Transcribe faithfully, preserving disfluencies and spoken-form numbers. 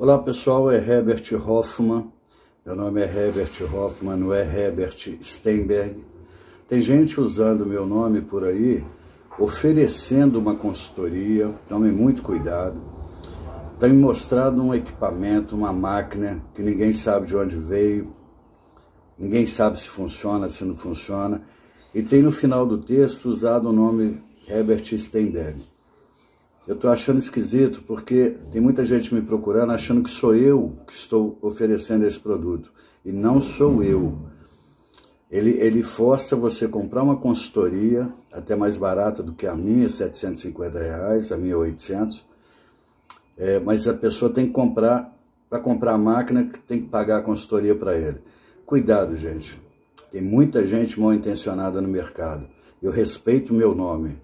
Olá pessoal, é Herbert Hoffmann, meu nome é Herbert Hoffmann, não é Herbert Steinberg. Tem gente usando meu nome por aí, oferecendo uma consultoria, tome muito cuidado. Tem mostrado um equipamento, uma máquina que ninguém sabe de onde veio, ninguém sabe se funciona, se não funciona, e tem no final do texto usado o nome Herbert Steinberg. Eu estou achando esquisito porque tem muita gente me procurando achando que sou eu que estou oferecendo esse produto. E não sou eu. Ele, ele força você a comprar uma consultoria, até mais barata do que a minha, setecentos e cinquenta reais, a minha oitocentos. É, mas a pessoa tem que comprar, para comprar a máquina, tem que pagar a consultoria para ele. Cuidado, gente. Tem muita gente mal intencionada no mercado. Eu respeito o meu nome.